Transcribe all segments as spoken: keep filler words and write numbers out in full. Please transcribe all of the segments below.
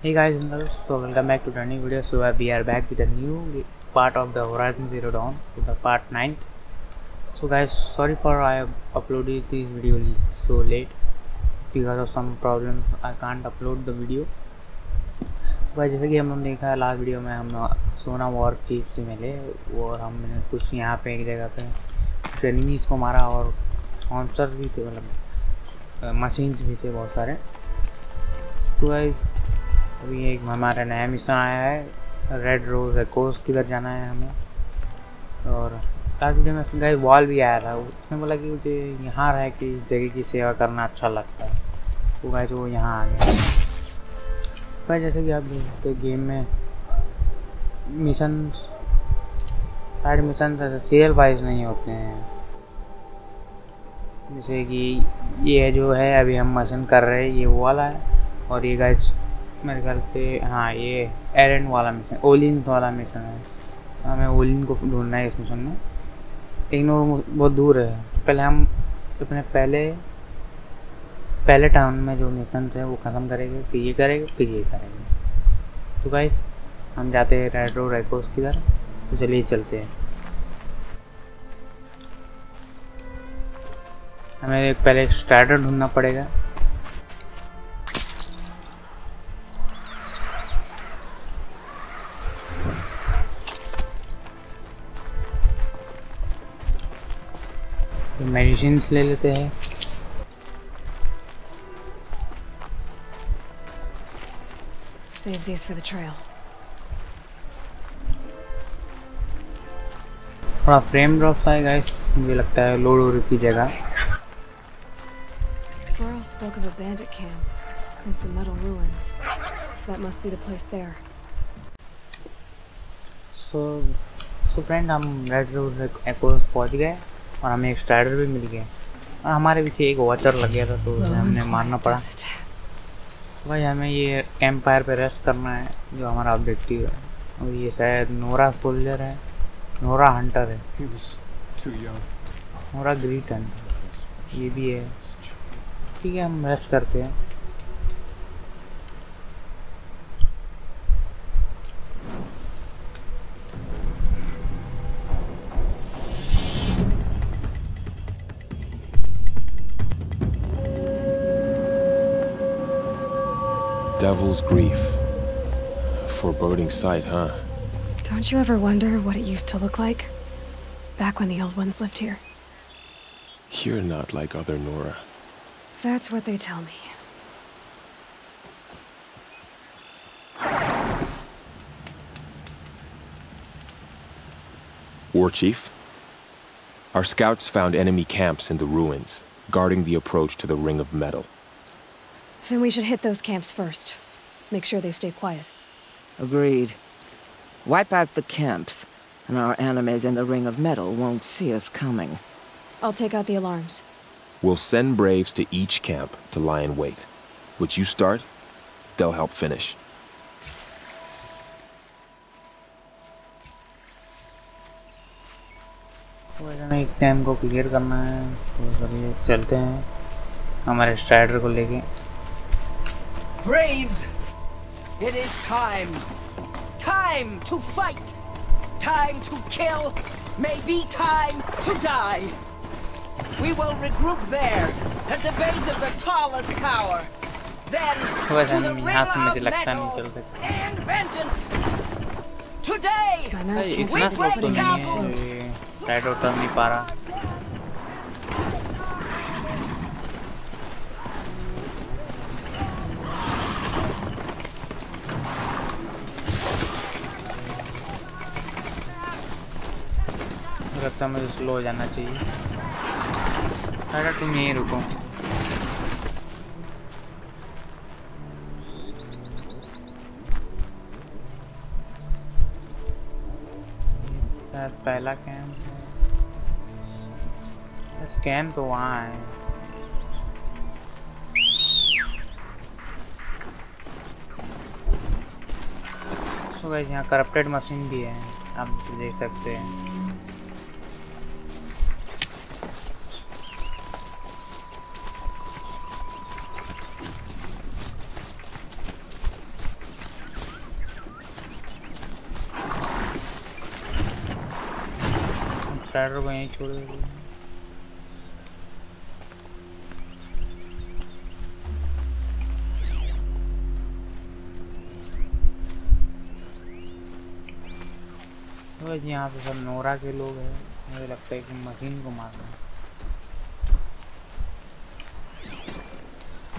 Hey guys and girls, so welcome back to the new video. So uh, we are back with a new part of the Horizon Zero Dawn, with the part ninth. So guys, sorry for I have uploaded this video so late. Because of some problems I can't upload the video. But जैसे कि हम लोग देखा last video में हम सोना और chips मिले और हमने कुछ यहाँ पे एक जगह पे एनिमीज को मारा और मॉन्स्टर्स भी थे, मतलब मशीन्स भी थे बहुत सारे. तो गाइस अभी एक हमारा नया मिशन आया है, रेड रोज कोस्ट, किधर जाना है हमें. और लास्ट वीडियो में गाइस वॉल भी आया था, उसने बोला कि मुझे यहाँ रह के इस जगह की सेवा करना अच्छा लगता है. तो गाइस वो यहाँ आ गया. पर जैसे कि आप देख सकते गेम में mission side mission serial wise नहीं होते हैं. जैसे कि ये जो है अभी हम मिशन कर रहे हैं ये वॉल है, और ये गाइस मेरे ख्याल से हाँ ये एरेंड वाला मिशन ओलिन वाला मिशन है. हमें ओलिन को ढूंढना है इस मिशन में, लेकिन वो बहुत दूर है. पहले हम अपने पहले पहले टाउन में जो मिशन थे वो ख़त्म करेंगे, फिर ये करेंगे फिर ये करेंगे. तो गाइस हम जाते हैं रेड्रो रेकोस की तरफ, तो चलिए चलते हैं. हमें पहले स्टार्टर ढूंढना पड़ेगा. मेडिसिन ले लेते हैं. Save these for the trail. थोड़ा फ्रेम ड्रॉप आएगा, मुझे लगता है लोड हो रही जगह. Varl spoke of a bandit camp and some metal ruins. That must be the place there. So, so friend, हम रेड रोड एक्वास पहुंच गए और हमें एक स्ट्राइडर भी मिल गया. और हमारे पीछे एक वॉचर लग गया था तो उसे हमने मारना पड़ा. भाई हमें ये कैंप फायर पर रेस्ट करना है जो हमारा ऑब्जेक्टिव है. और ये शायद नोरा सोल्जर है, नोरा हंटर है, नोरा ग्रीट हंटर ये भी है. ठीक है हम रेस्ट करते हैं. Devil's grief. A foreboding sight, huh? Don't you ever wonder what it used to look like? Back when the old ones lived here. You're not like other Nora. That's what they tell me. War Chief? Our scouts found enemy camps in the ruins, guarding the approach to the Ring of Metal. Then we should hit those camps first. Make sure they stay quiet. Agreed. Wipe out the camps, and our enemies in the Ring of Metal won't see us coming. I'll take out the alarms. We'll send braves to each camp to lie in wait. What you start, they'll help finish. हमें एक camp को clear करना है, तो चलिए चलते हैं हमारे स्ट्राइडर को लेके. Braves, it is time. Time to fight. Time to kill. Maybe time to die. We will regroup there, at the base of the tallest tower. Then to the Ring of Metal and vengeance. Today, we break taboos. Tired of turning para. लगता है मुझे slow हो जाना चाहिए. अरे तुम यहीं रुको. पहला कैंप है, इस कैंप तो वहाँ है. सो गाइस यहाँ करप्टेड मशीन भी है, आप देख सकते हैं. स्टार्टर को यहीं छोड़ देते हैं। तो यहाँ पे सब नोरा के लोग हैं, मुझे लगता है कि मशीन को मारना है।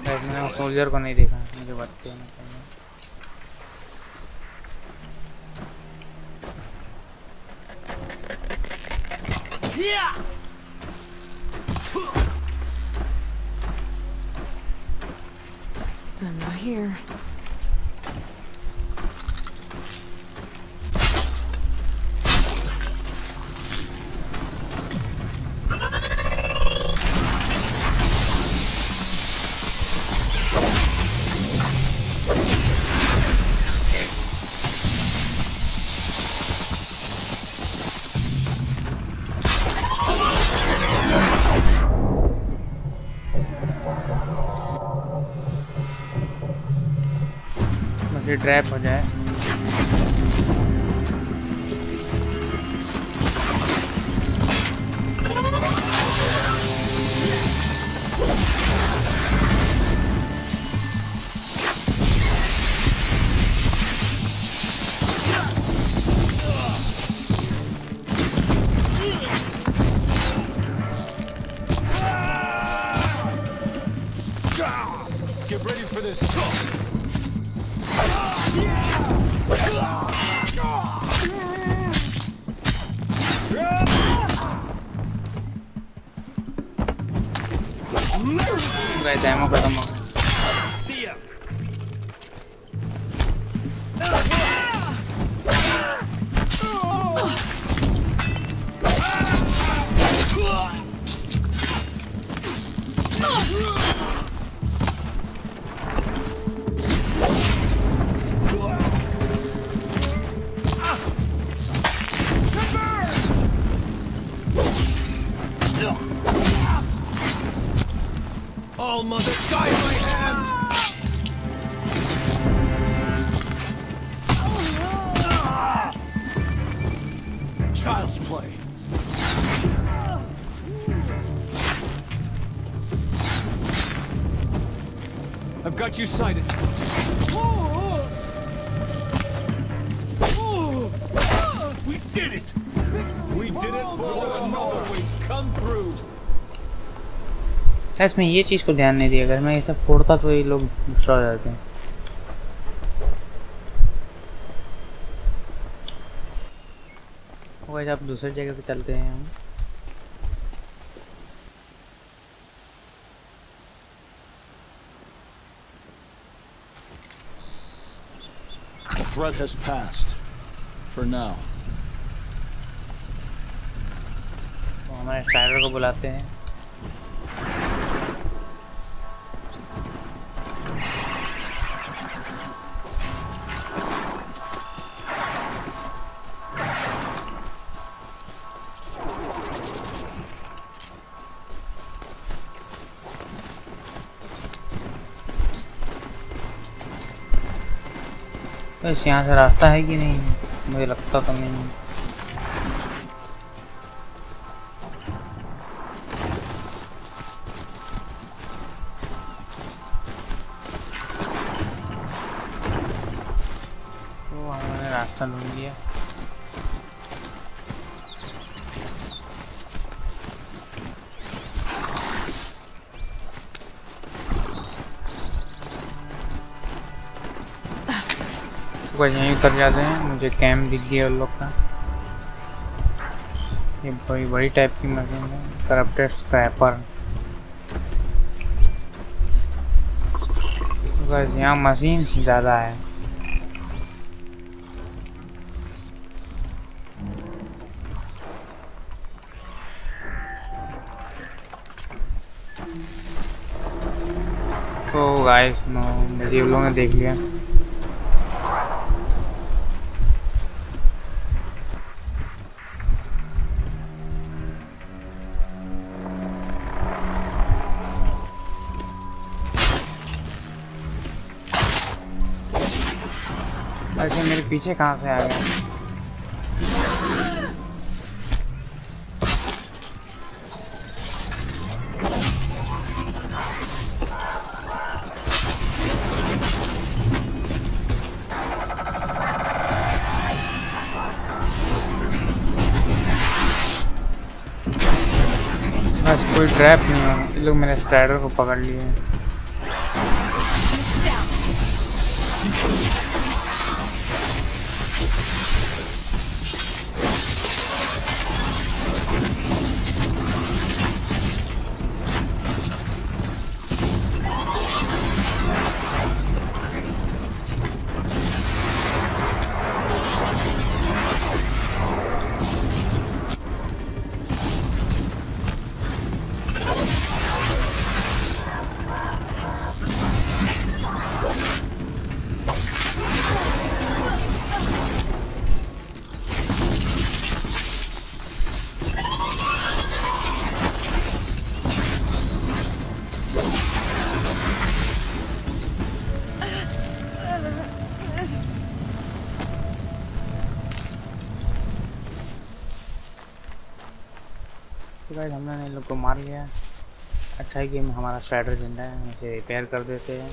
शायद मैंने उस सोल्जर को नहीं देखा, मुझे बचते हैं। I'm not here. ट्रैप हो जाए you sighted. We did it! We did it before another waves come through! Guys, मैं ये चीज़ को ध्यान नहीं दिया, अगर मैं ये सब फोड़ता तो ये लोग गुस्सा हो जाते हैं। वैसे आप दूसरी जगह पे चलते हैं हम। The threat has passed, for now. तो हमारे टाइगर को बुलाते हैं। इस यहाँ से रास्ता है कि नहीं, मुझे लगता तो नहीं। तो हमने रास्ता ढूंढ लिया। यहीं उतर जाते हैं, मुझे कैंप दिख गया उन लोग का। ये बड़ी बड़ी टाइप की मशीन है, करप्टेड स्क्रैपर। बस यहाँ मशीन ज़्यादा है। तो गाइस नो, मुझे उन लोगों ने देख लिया। पीछे कहाँ से आ गया? कोई ट्रैप नहीं है। ये लोग मेरे स्ट्राइडर को पकड़ लिए हैं। हमने इन लोग को मार लिया। अच्छा है कि हमारा स्ट्राइडर जिंदा है, इसे रिपेयर कर देते हैं।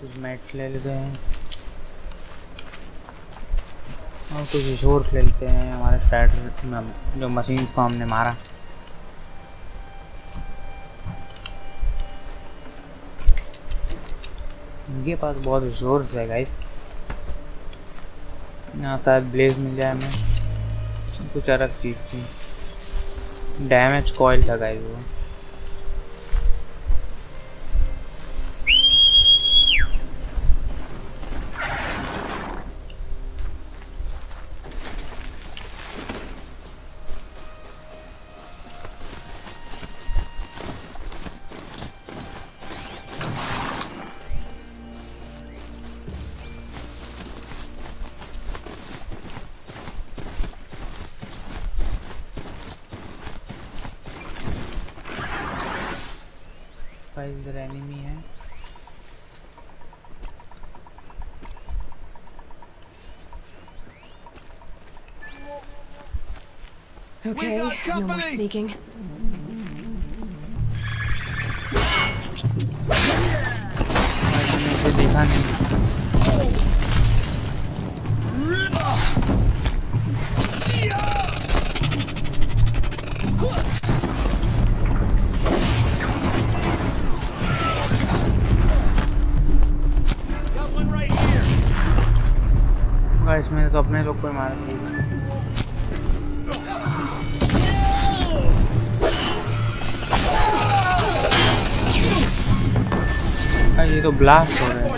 कुछ मैट ले लेते हैं और कुछ रिसोर्स ले लेते हैं। हमारे स्ट्राइडर जो मशीन को हमने मारा, उनके पास बहुत रिसोर्स है गाइस। यहाँ शायद ब्लेज मिल जाए हमें, कुछ अलग चीज़ थी, डैमेज कॉइल था गाइस वो। इधर एनिमी है, okay, no more sneaking. देखा नहीं। इसमें तो अपने लोग को मार दिया। ये तो ब्लास्ट हो रहा है।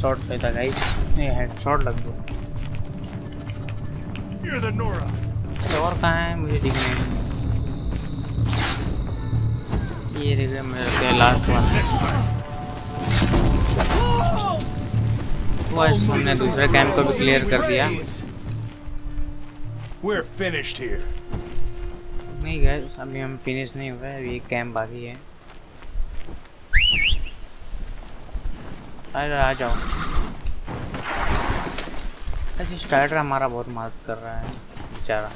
शॉट पे था गाइस, ये हेडशॉट लग गया। नोरा और कहाँ है, मुझे दिख नहीं। ये देखिए मेरा लास्ट वन वो। हमने दूसरे कैंप को भी क्लियर कर दिया। नहीं गाइस, अभी हम फिनिश नहीं हुए, अभी एक कैंप बाकी है। अरे आ जाओ। ऐसे स्ट्राइडर हमारा बहुत मदद कर रहा है बेचारा।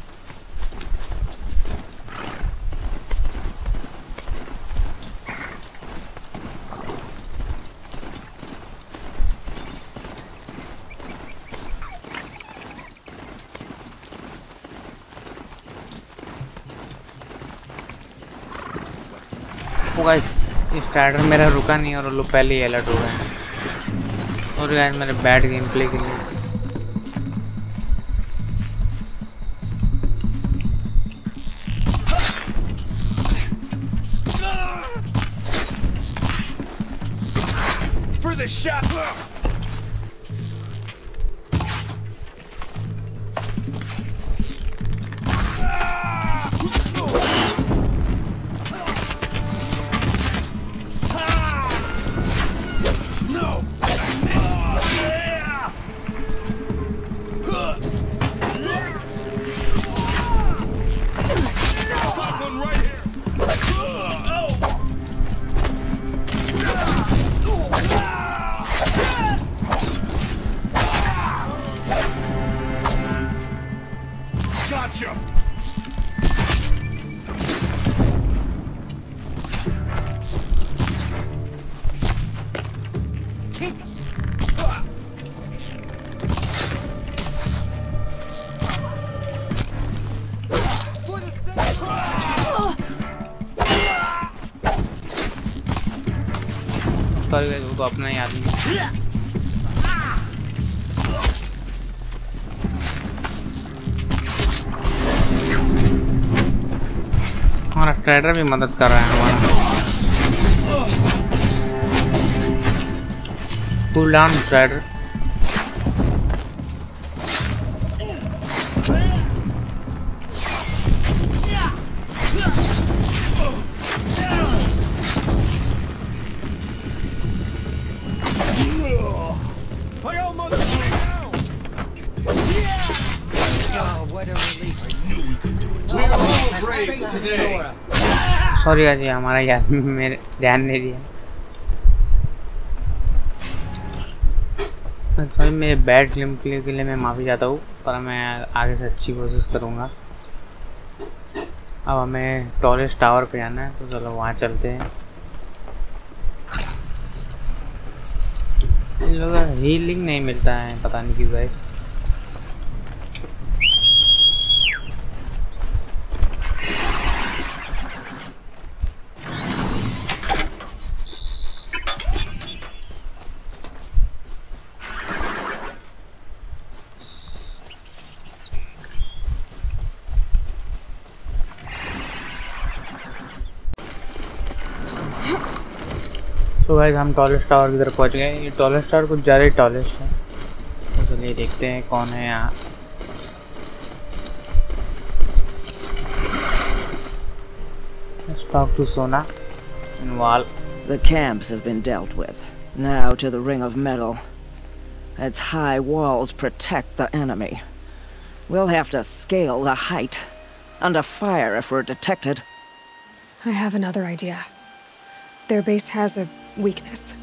वो गाइस स्ट्राइडर मेरा रुका नहीं और लोग पहले ही अलर्ट हो गए। और गाइस मेरे बैड गेम प्ले के लिए Through the shot! वो अपना ही आदमी हमारा ट्रेडर भी मदद कर रहा है हमारा कूल डाउन ट्रेडर सॉरी आज हमारा याद मेरे ध्यान नहीं दिया सॉरी मेरे बैड क्लिप के लिए मैं माफ़ी चाहता हूँ पर मैं आगे से अच्छी कोशिश करूँगा। अब हमें टॉलेस्ट टावर पे जाना है तो चलो वहाँ चलते हैं। इन लोगों का हीलिंग नहीं मिलता है पता नहीं क्यों भाई। तो भाई हम टॉलेस्ट टावर की तरफ पहुँच गए। ये टॉलेस्ट टावर कुछ ज़्यादा ही टॉलेस्ट है तो चलिए देखते हैं कौन है यहाँ। Let's talk to Sona and Varl. The camps have been dealt with. Now to the Ring of Metal. Its high walls protect the enemy. We'll have to scale the height under fire if we're detected. I have another idea. Their base has a weakness.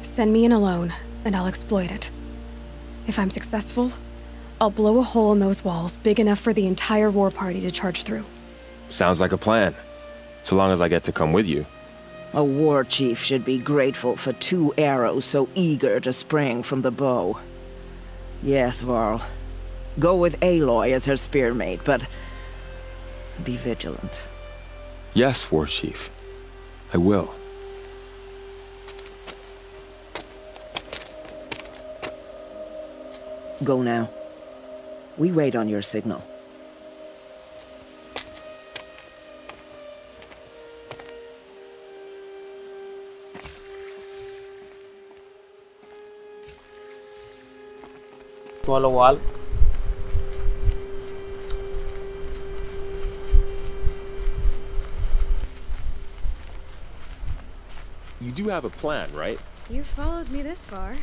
Send me in alone, and I'll exploit it. If I'm successful, I'll blow a hole in those walls big enough for the entire war party to charge through. Sounds like a plan. So long as I get to come with you. A war chief should be grateful for two arrows so eager to spring from the bow. Yes, Varl. Go with Aloy as her spearmate, but be vigilant. Yes, war chief. I will. Go now. We wait on your signal. Follow Varl. You do have a plan, right? You followed me this far,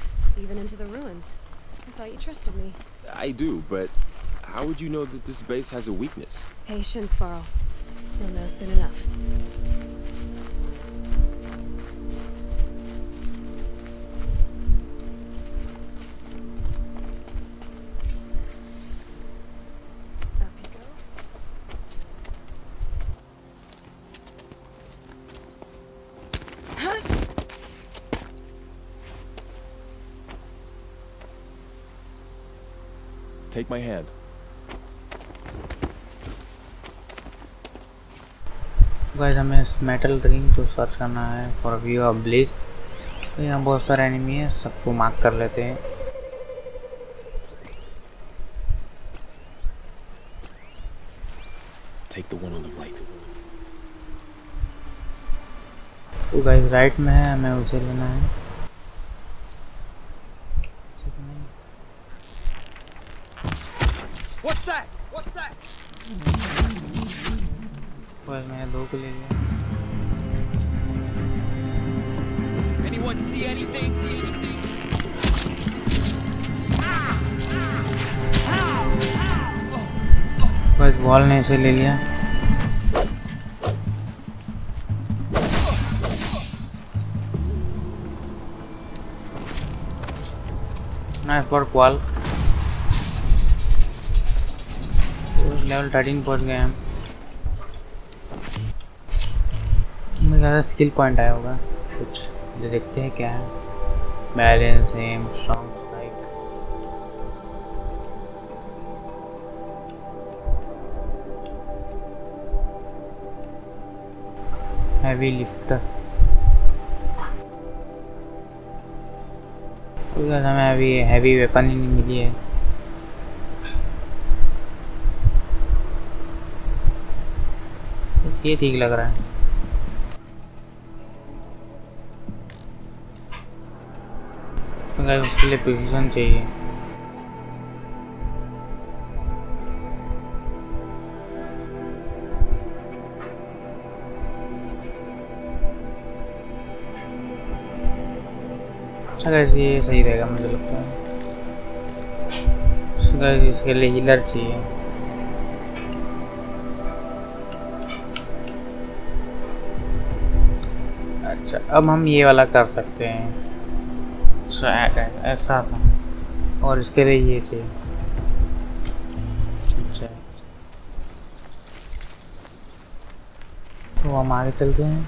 even into the ruins. I thought you trusted me. I do, but how would you know that this base has a weakness? Patience, Varl. You'll know soon enough. Up you go. Take my hand. Guys, हमें metal ring को search करना है for view of bliss. तो यहाँ बहुत सारे enemy है सबको मार्क कर लेते हैं। Take the one on the right. तो गाइस राइट में है हमें उसे लेना है। बस मैंने दो को ले लिया। Anyone see anything? See anything? बस बॉल ने इसे ले लिया। Nice work Varl. Level thirteen पहुंच गए हम। मेरे ज़्यादा स्किल पॉइंट आया होगा कुछ, जो देखते हैं क्या है। Balance M strong strike heavy lifter, because हमें अभी हैवी वेपन ही नहीं मिली है। ये ठीक लग रहा है। अगर उसके लिए पोजीशन चाहिए गाइस, ये सही रहेगा मुझे लगता है। गाइस इसके लिए हीलर चाहिए। अच्छा, अब हम ये वाला कर सकते हैं। अच्छा ऐसा था, और इसके लिए ये थे। अच्छा तो हम आगे चलते हैं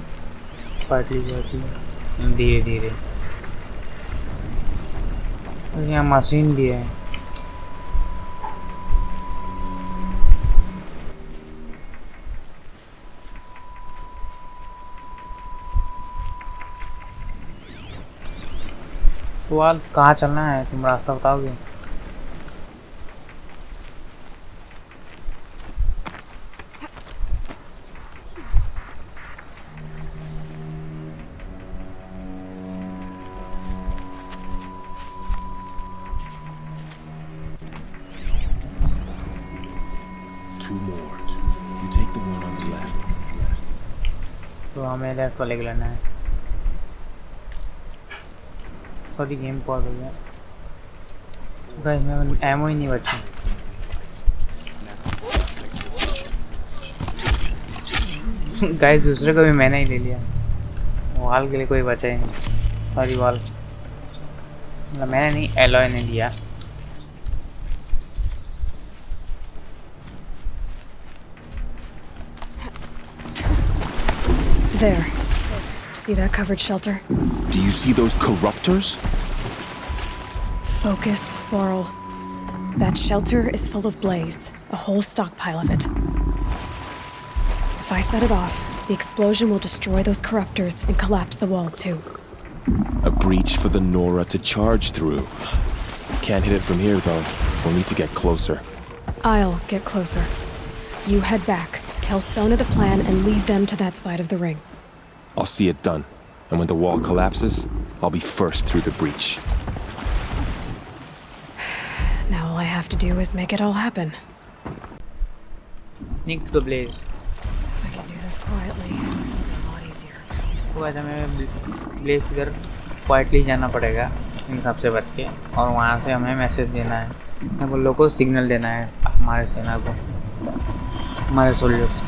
पार्टी जाती धीरे धीरे। तो यहाँ मशीन भी है। वाल कहाँ चलना है, तुम रास्ता बताओगे? तो हमें लेफ्ट वाले को लेना है। सॉरी गेम पॉज हो गया गाइस, मैं एमो ही नहीं बचा। गाइस दूसरे को भी मैंने ही ले लिया, वाल के लिए कोई बचा ही नहीं। सॉरी वाल, मैंने नहीं, एलॉय ने दिया। There. See that covered shelter? Do you see those corruptors? Focus, Varl. That shelter is full of blaze, a whole stockpile of it. If I set it off, the explosion will destroy those corruptors and collapse the wall too. A breach for the Nora to charge through. Can't hit it from here though. We'll need to get closer. I'll get closer. You head back, tell Sona the plan, and lead them to that side of the ring. I'll see it done, and when the wall collapses, I'll be first through the breach. Now all I have to do is make it all happen. Sneak to the blaze. If I can do this quietly, it'll be a lot easier. तो आज हमें blaze इधर quietly जाना पड़ेगा, इन सब से बच के, और वहाँ से हमें message देना है, हमें उन लोगों को signal देना है, हमारे सेना को, हमारे soldiers।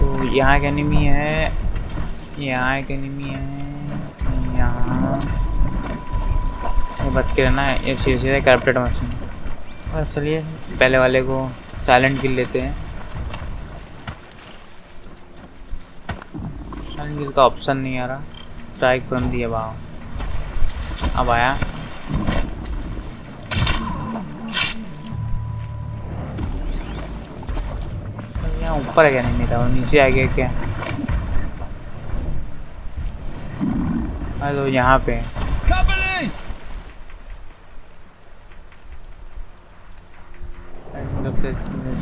तो यहाँ एक enemy है, यहाँ एक एनिमी है, यहाँ बच के रहना है। ये सीधे कारपेट मशीन। और चलिए पहले वाले को साइलेंट किल लेते हैं। साइलेंट किल का ऑप्शन नहीं आ रहा। स्ट्राइक फ्रॉम दी अबाव, अब आया। यहाँ ऊपर है क्या? नहीं था, नीचे आ गया क्या? हेलो, यहाँ पे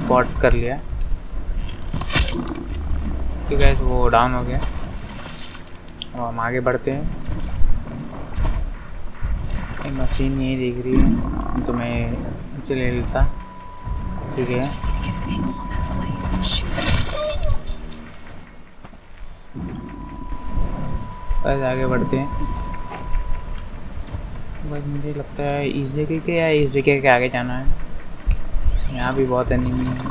स्पॉट कर लिया। तो गैस वो डाउन हो गया, अब हम आगे बढ़ते हैं। एक मशीन यही दिख रही है, तो मैं उसे ले लेता। ठीक है, बस आगे बढ़ते हैं। बस मुझे लगता है इस जगह के या इस जगह के आगे जाना है। यहाँ भी बहुत एनिमी है।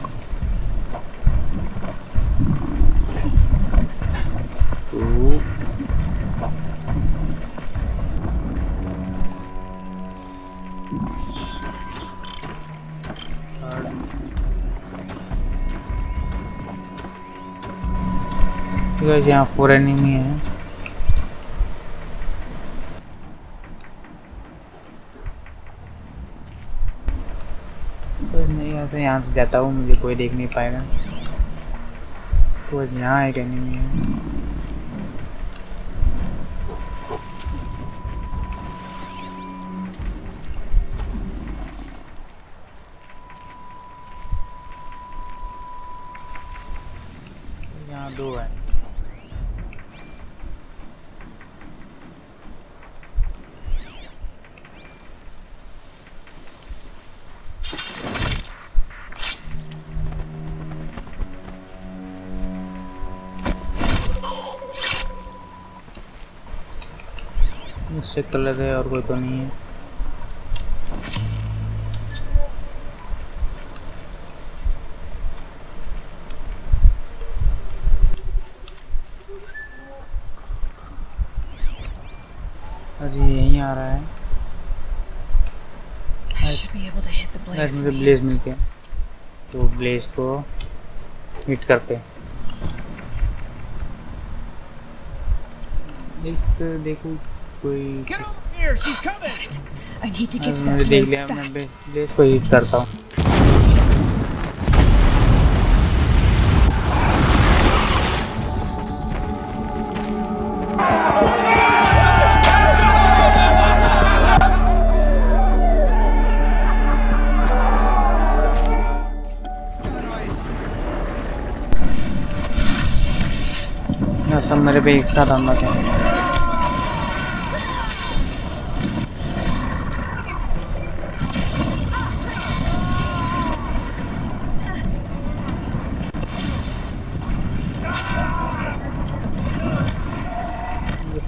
तो गाइस यहाँ फोर एनिमी है। बस नहीं आता, यहाँ से जाता हूँ, मुझे कोई देख नहीं पाएगा। बस यहाँ एक एनिमी है। चेक कर लेते हैं, और कोई तो नहीं है। अरे यहीं आ रहा है। मुझे ब्लेज मिल गया, तो ब्लेज को हिट करते हैं। देखो कोई मुझे देख लिया, मैं ब्लेज को हिट करता हूँ। सब मेरे पे एक साथ आना चाहिए।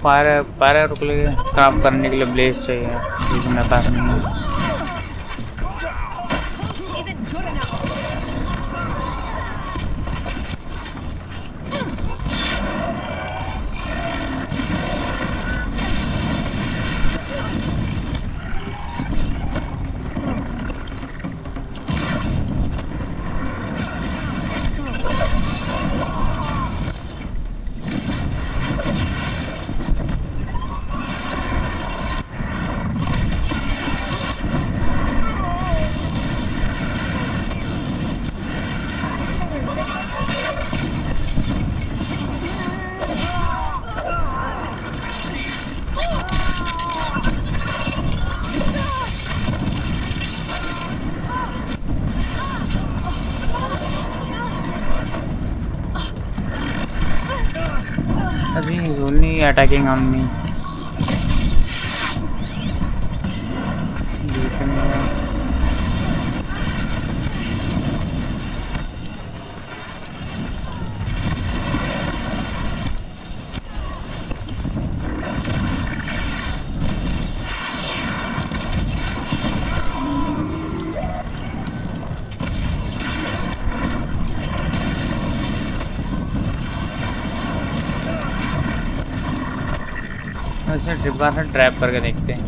फायर फायर के लिए खराब करने के लिए ब्लेड चाहिए, लेकिन मेरे पास नहीं है। Attacking on me. ट्रिपल से ट्रैप करके देखते हैं।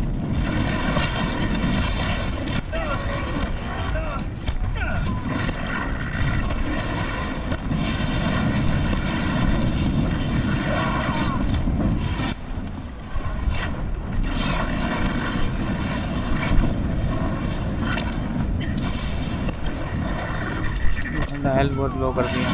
हेल्थ बहुत लो कर दिया।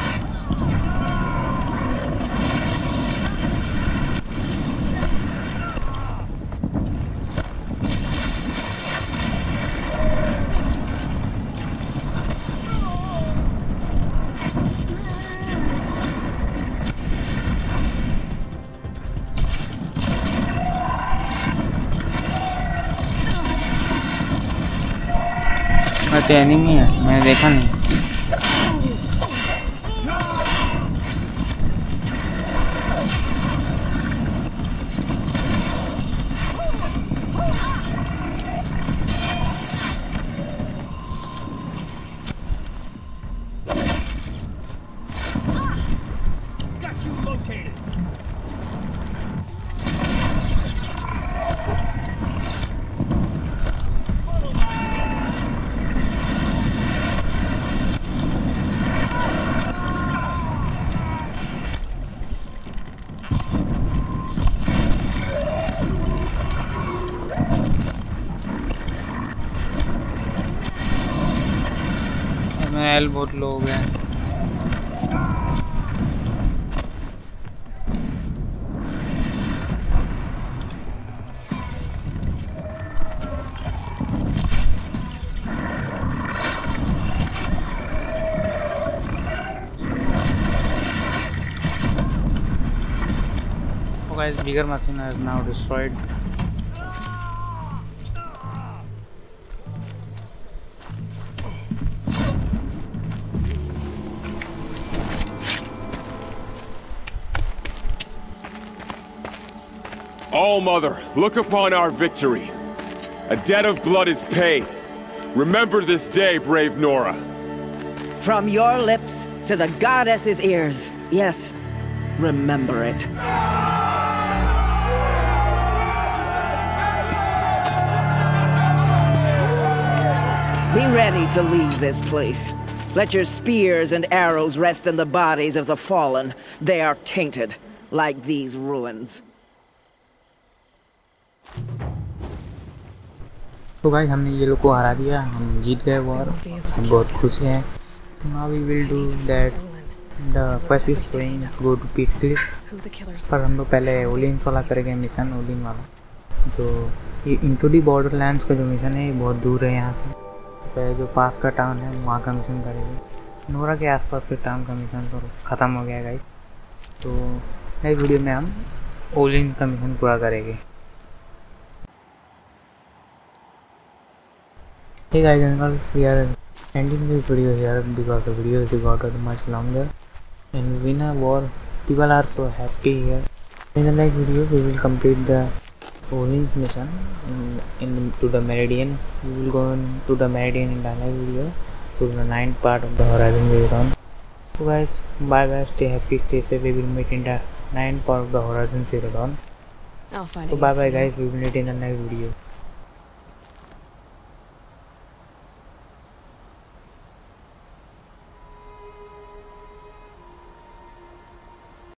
एनिमी है, मैंने देखा नहीं। हेल्थ बहुत लो हो गया। Guys, bigger machine has now destroyed. All Mother, look upon our victory. A debt of blood is paid. Remember this day, brave Nora. From your lips to the goddess's ears. Yes, remember it. Be ready to leave this place. Let your spears and arrows rest in the bodies of the fallen. They are tainted, like these ruins. So guys, हमने ये लोग को हरा दिया, हम जीत गए वार, हम बहुत खुश हैं. Now we will do that. The first is going go to Peach Cliff. पर हम लोग पहले ओलिन वाला करेंगे मिशन, ओलिन वाला. तो ये Into the Borderlands का जो मिशन है, ये बहुत दूर है यहाँ से. जो पास का टाउन है वहाँ का मिशन करेंगे. नोरा के आसपास के टाउन का मिशन तो ख़त्म हो गया गाइस. तो नई वीडियो में हम ओलिन का मिशन पूरा करेंगे. Hey guys and we are ending this video here because the video is got much longer and we know war people are so happy here. In the next video we will complete the Olin's mission in, in to the Meridian. We will go on to the Meridian in the next video, to the ninth part of the Horizon Zero Dawn. So guys, bye guys, stay happy, stay safe. We will meet in the ninth part of the Horizon Zero Dawn. So bye bye guys, we will meet in the next video.